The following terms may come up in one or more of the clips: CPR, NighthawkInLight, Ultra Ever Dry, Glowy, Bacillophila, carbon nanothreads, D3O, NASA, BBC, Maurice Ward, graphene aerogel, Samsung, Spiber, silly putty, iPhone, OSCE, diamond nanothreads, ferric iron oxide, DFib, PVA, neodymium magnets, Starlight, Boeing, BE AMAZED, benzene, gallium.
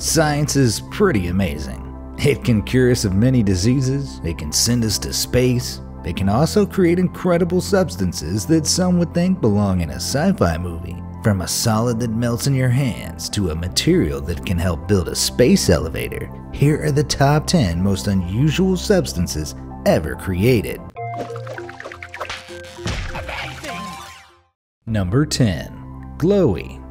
Science is pretty amazing. It can cure us of many diseases, it can send us to space, it can also create incredible substances that some would think belong in a sci-fi movie. From a solid that melts in your hands to a material that can help build a space elevator, here are the top 10 most unusual substances ever created. Amazing. Number 10. Glowy.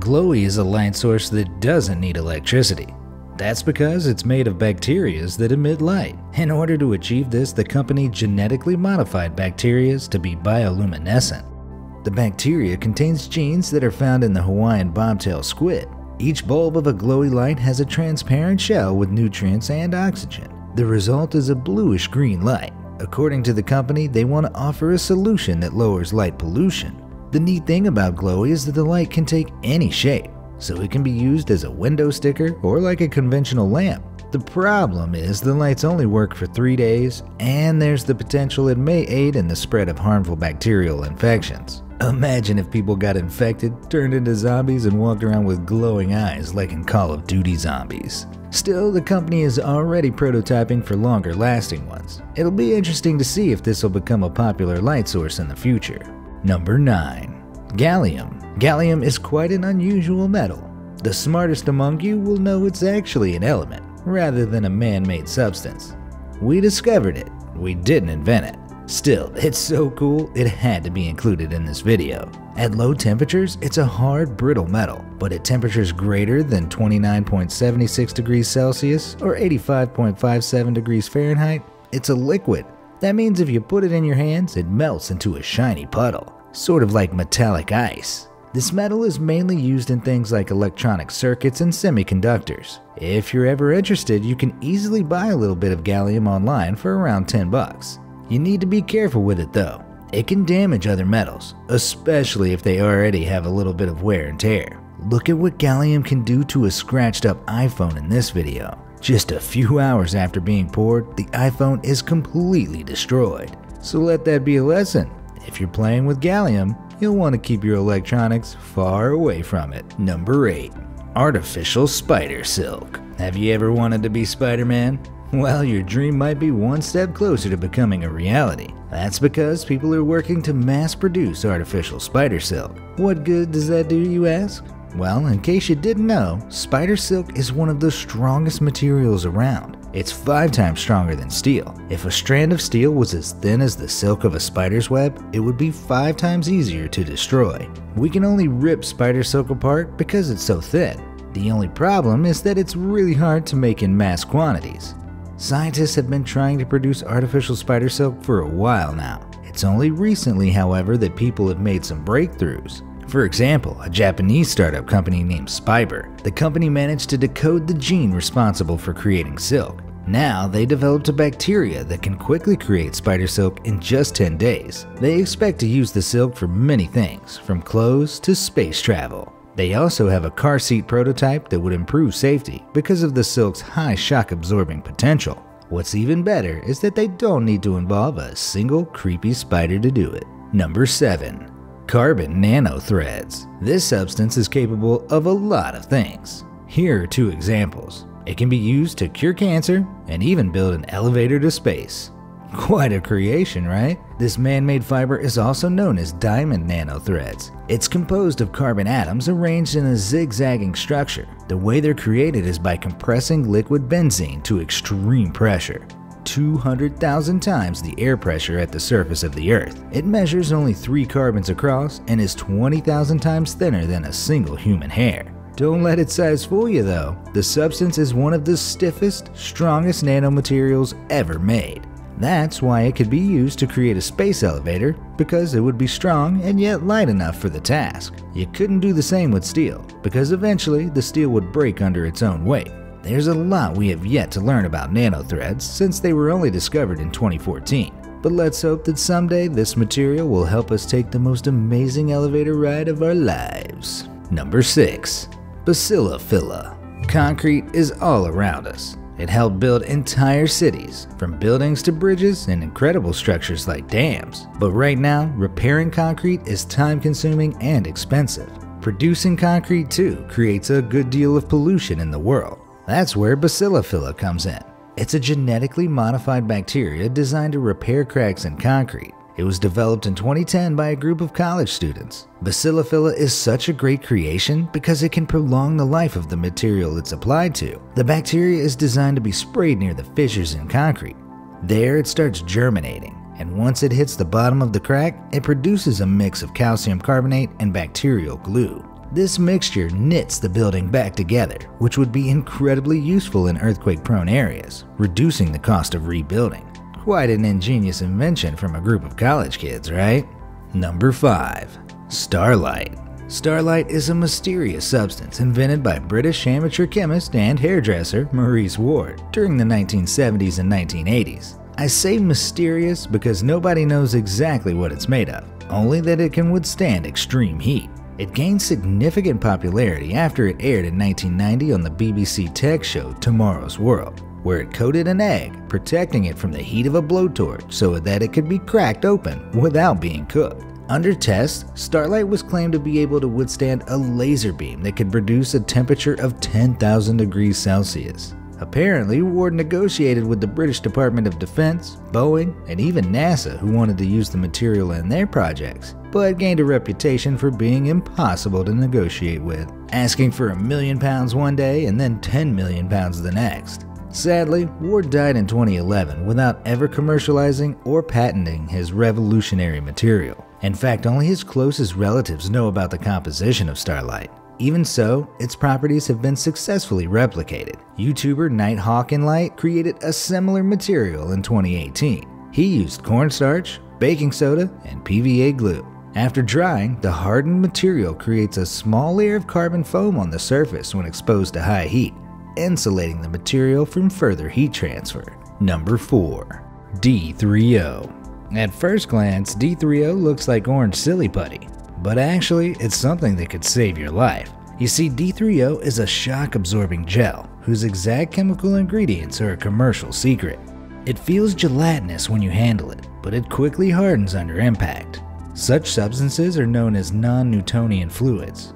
Glowy is a light source that doesn't need electricity. That's because it's made of bacteria that emit light. In order to achieve this, the company genetically modified bacteria to be bioluminescent. The bacteria contains genes that are found in the Hawaiian bobtail squid. Each bulb of a glowy light has a transparent shell with nutrients and oxygen. The result is a bluish-green light. According to the company, they want to offer a solution that lowers light pollution. The neat thing about glowy is that the light can take any shape, so it can be used as a window sticker or like a conventional lamp. The problem is the lights only work for 3 days, and there's the potential it may aid in the spread of harmful bacterial infections. Imagine if people got infected, turned into zombies, and walked around with glowing eyes like in Call of Duty zombies. Still, the company is already prototyping for longer lasting ones. It'll be interesting to see if this will become a popular light source in the future. Number 9. Gallium. Gallium is quite an unusual metal. The smartest among you will know it's actually an element, rather than a man-made substance. We discovered it, we didn't invent it. Still, it's so cool, it had to be included in this video. At low temperatures, it's a hard, brittle metal, but at temperatures greater than 29.76 degrees Celsius or 85.57 degrees Fahrenheit, it's a liquid. That means if you put it in your hands, it melts into a shiny puddle, sort of like metallic ice. This metal is mainly used in things like electronic circuits and semiconductors. If you're ever interested, you can easily buy a little bit of gallium online for around $10. You need to be careful with it though. It can damage other metals, especially if they already have a little bit of wear and tear. Look at what gallium can do to a scratched up iPhone in this video. Just a few hours after being poured, the iPhone is completely destroyed. So let that be a lesson. If you're playing with gallium, you'll want to keep your electronics far away from it. Number 8. Artificial spider silk. Have you ever wanted to be Spider-Man? Well, your dream might be one step closer to becoming a reality. That's because people are working to mass-produce artificial spider silk. What good does that do, you ask? Well, in case you didn't know, spider silk is one of the strongest materials around. It's 5 times stronger than steel. If a strand of steel was as thin as the silk of a spider's web, it would be 5 times easier to destroy. We can only rip spider silk apart because it's so thin. The only problem is that it's really hard to make in mass quantities. Scientists have been trying to produce artificial spider silk for a while now. It's only recently, however, that people have made some breakthroughs. For example, a Japanese startup company named Spiber. The company managed to decode the gene responsible for creating silk. Now they developed a bacteria that can quickly create spider silk in just 10 days. They expect to use the silk for many things, from clothes to space travel. They also have a car seat prototype that would improve safety because of the silk's high shock-absorbing potential. What's even better is that they don't need to involve a single creepy spider to do it. Number 7. Carbon nanothreads. This substance is capable of a lot of things. Here are 2 examples. It can be used to cure cancer and even build an elevator to space. Quite a creation, right? This man-made fiber is also known as diamond nanothreads. It's composed of carbon atoms arranged in a zigzagging structure. The way they're created is by compressing liquid benzene to extreme pressure, 200,000 times the air pressure at the surface of the Earth. It measures only 3 carbons across and is 20,000 times thinner than a single human hair. Don't let its size fool you though. The substance is one of the stiffest, strongest nanomaterials ever made. That's why it could be used to create a space elevator, because it would be strong and yet light enough for the task. You couldn't do the same with steel, because eventually the steel would break under its own weight. There's a lot we have yet to learn about nanothreads since they were only discovered in 2014, but let's hope that someday this material will help us take the most amazing elevator ride of our lives. Number 6. Bacillophila. Concrete is all around us. It helped build entire cities, from buildings to bridges and incredible structures like dams. But right now, repairing concrete is time-consuming and expensive. Producing concrete too creates a good deal of pollution in the world. That's where Bacillophila comes in. It's a genetically modified bacteria designed to repair cracks in concrete. It was developed in 2010 by a group of college students. Bacillophila is such a great creation because it can prolong the life of the material it's applied to. The bacteria is designed to be sprayed near the fissures in concrete. There it starts germinating, and once it hits the bottom of the crack, it produces a mix of calcium carbonate and bacterial glue. This mixture knits the building back together, which would be incredibly useful in earthquake-prone areas, reducing the cost of rebuilding. Quite an ingenious invention from a group of college kids, right? Number 5. Starlight. Starlight is a mysterious substance invented by British amateur chemist and hairdresser Maurice Ward during the 1970s and 1980s. I say mysterious because nobody knows exactly what it's made of, only that it can withstand extreme heat. It gained significant popularity after it aired in 1990 on the BBC tech show Tomorrow's World, where it coated an egg, protecting it from the heat of a blowtorch so that it could be cracked open without being cooked. Under tests, Starlight was claimed to be able to withstand a laser beam that could produce a temperature of 10,000 degrees Celsius. Apparently, Ward negotiated with the British Department of Defense, Boeing, and even NASA, who wanted to use the material in their projects, but gained a reputation for being impossible to negotiate with, asking for £1 million one day and then £10 million the next. Sadly, Ward died in 2011 without ever commercializing or patenting his revolutionary material. In fact, only his closest relatives know about the composition of Starlight. Even so, its properties have been successfully replicated. YouTuber NighthawkInLight created a similar material in 2018. He used cornstarch, baking soda, and PVA glue. After drying, the hardened material creates a small layer of carbon foam on the surface when exposed to high heat, insulating the material from further heat transfer. Number 4. D3O. At first glance, D3O looks like orange silly putty, but actually it's something that could save your life. You see, D3O is a shock-absorbing gel whose exact chemical ingredients are a commercial secret. It feels gelatinous when you handle it, but it quickly hardens under impact. Such substances are known as non-Newtonian fluids.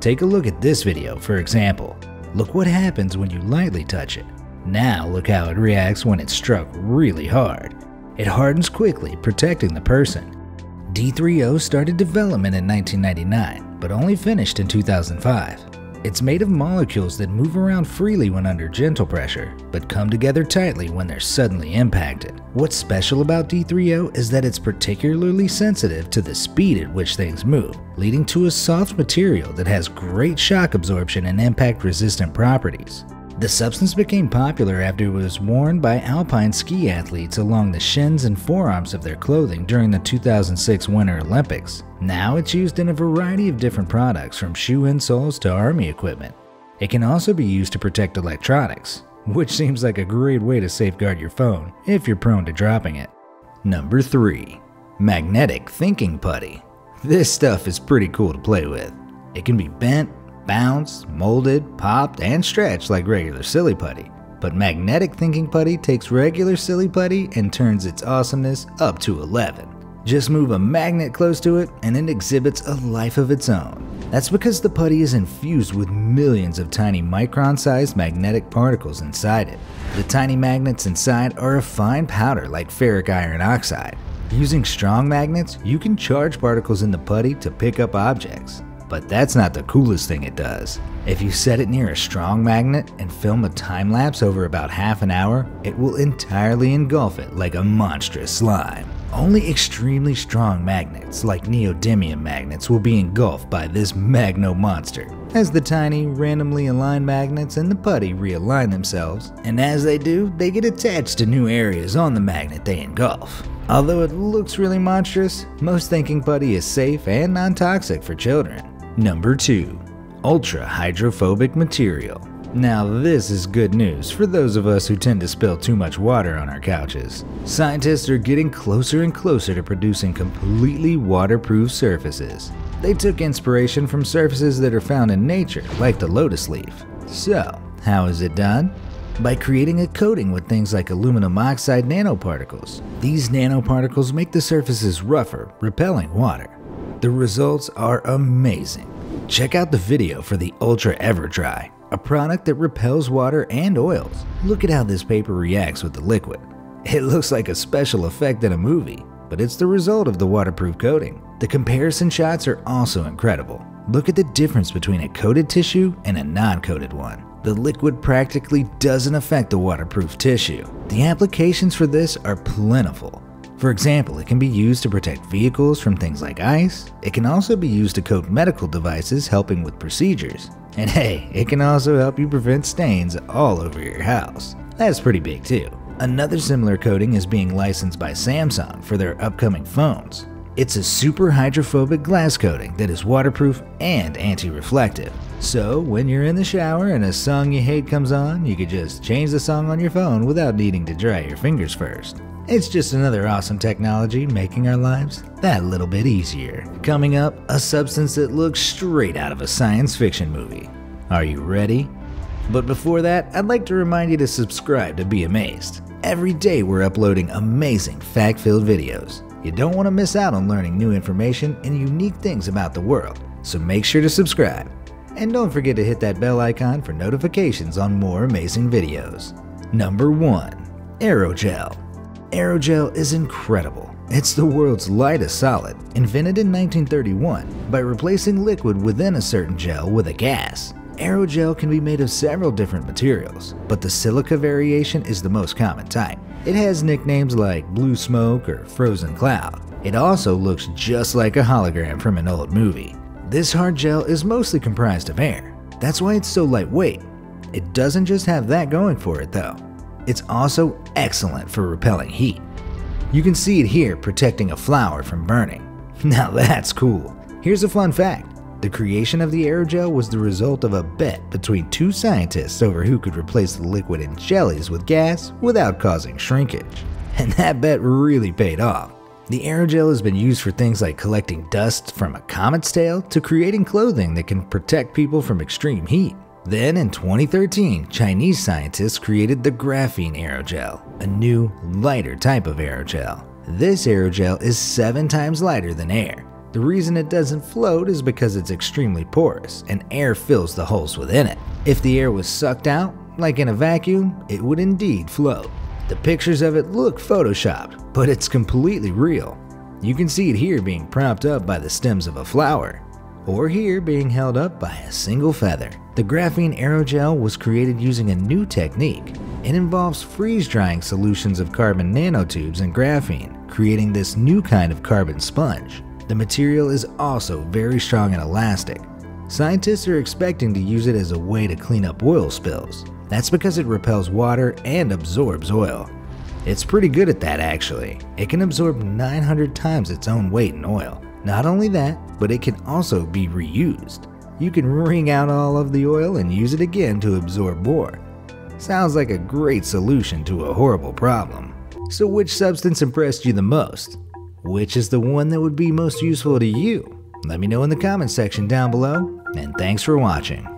Take a look at this video, for example. Look what happens when you lightly touch it. Now look how it reacts when it's struck really hard. It hardens quickly, protecting the person. D3O started development in 1999, but only finished in 2005. It's made of molecules that move around freely when under gentle pressure, but come together tightly when they're suddenly impacted. What's special about D3O is that it's particularly sensitive to the speed at which things move, leading to a soft material that has great shock absorption and impact-resistant properties. The substance became popular after it was worn by alpine ski athletes along the shins and forearms of their clothing during the 2006 Winter Olympics. Now it's used in a variety of different products, from shoe insoles to army equipment. It can also be used to protect electronics, which seems like a great way to safeguard your phone if you're prone to dropping it. Number 3. Magnetic Thinking Putty. This stuff is pretty cool to play with. It can be bent, bounced, molded, popped, and stretched like regular silly putty. But magnetic thinking putty takes regular silly putty and turns its awesomeness up to 11. Just move a magnet close to it and it exhibits a life of its own. That's because the putty is infused with millions of tiny micron-sized magnetic particles inside it. The tiny magnets inside are a fine powder like ferric iron oxide. Using strong magnets, you can charge particles in the putty to pick up objects. But that's not the coolest thing it does. If you set it near a strong magnet and film a time lapse over about half an hour, it will entirely engulf it like a monstrous slime. Only extremely strong magnets, like neodymium magnets, will be engulfed by this magno monster, as the tiny, randomly aligned magnets in the putty realign themselves, and as they do, they get attached to new areas on the magnet they engulf. Although it looks really monstrous, most thinking putty is safe and non-toxic for children. Number 2. Ultra Hydrophobic Material. Now this is good news for those of us who tend to spill too much water on our couches. Scientists are getting closer and closer to producing completely waterproof surfaces. They took inspiration from surfaces that are found in nature, like the lotus leaf. So, how is it done? By creating a coating with things like aluminum oxide nanoparticles. These nanoparticles make the surfaces rougher, repelling water. The results are amazing. Check out the video for the Ultra Ever Dry, a product that repels water and oils. Look at how this paper reacts with the liquid. It looks like a special effect in a movie, but it's the result of the waterproof coating. The comparison shots are also incredible. Look at the difference between a coated tissue and a non-coated one. The liquid practically doesn't affect the waterproof tissue. The applications for this are plentiful. For example, it can be used to protect vehicles from things like ice. It can also be used to coat medical devices, helping with procedures. And hey, it can also help you prevent stains all over your house. That's pretty big too. Another similar coating is being licensed by Samsung for their upcoming phones. It's a super hydrophobic glass coating that is waterproof and anti-reflective. So when you're in the shower and a song you hate comes on, you could just change the song on your phone without needing to dry your fingers first. It's just another awesome technology making our lives that little bit easier. Coming up, a substance that looks straight out of a science fiction movie. Are you ready? But before that, I'd like to remind you to subscribe to BE AMAZED. Every day we're uploading amazing fact-filled videos. You don't want to miss out on learning new information and unique things about the world, so make sure to subscribe. And don't forget to hit that bell icon for notifications on more amazing videos. Number 1. Aerogel. Aerogel is incredible. It's the world's lightest solid, invented in 1931 by replacing liquid within a certain gel with a gas. Aerogel can be made of several different materials, but the silica variation is the most common type. It has nicknames like blue smoke or frozen cloud. It also looks just like a hologram from an old movie. This hard gel is mostly comprised of air. That's why it's so lightweight. It doesn't just have that going for it though. It's also excellent for repelling heat. You can see it here protecting a flower from burning. Now that's cool. Here's a fun fact. The creation of the aerogel was the result of a bet between two scientists over who could replace the liquid in jellies with gas without causing shrinkage. And that bet really paid off. The aerogel has been used for things like collecting dust from a comet's tail to creating clothing that can protect people from extreme heat. Then in 2013, Chinese scientists created the graphene aerogel, a new, lighter type of aerogel. This aerogel is 7 times lighter than air. The reason it doesn't float is because it's extremely porous and air fills the holes within it. If the air was sucked out, like in a vacuum, it would indeed float. The pictures of it look photoshopped, but it's completely real. You can see it here being propped up by the stems of a flower, or here being held up by a single feather. The graphene aerogel was created using a new technique. It involves freeze-drying solutions of carbon nanotubes and graphene, creating this new kind of carbon sponge. The material is also very strong and elastic. Scientists are expecting to use it as a way to clean up oil spills. That's because it repels water and absorbs oil. It's pretty good at that actually. It can absorb 900 times its own weight in oil. Not only that, but it can also be reused. You can wring out all of the oil and use it again to absorb more. Sounds like a great solution to a horrible problem. So which substance impressed you the most? Which is the one that would be most useful to you? Let me know in the comments section down below, and thanks for watching.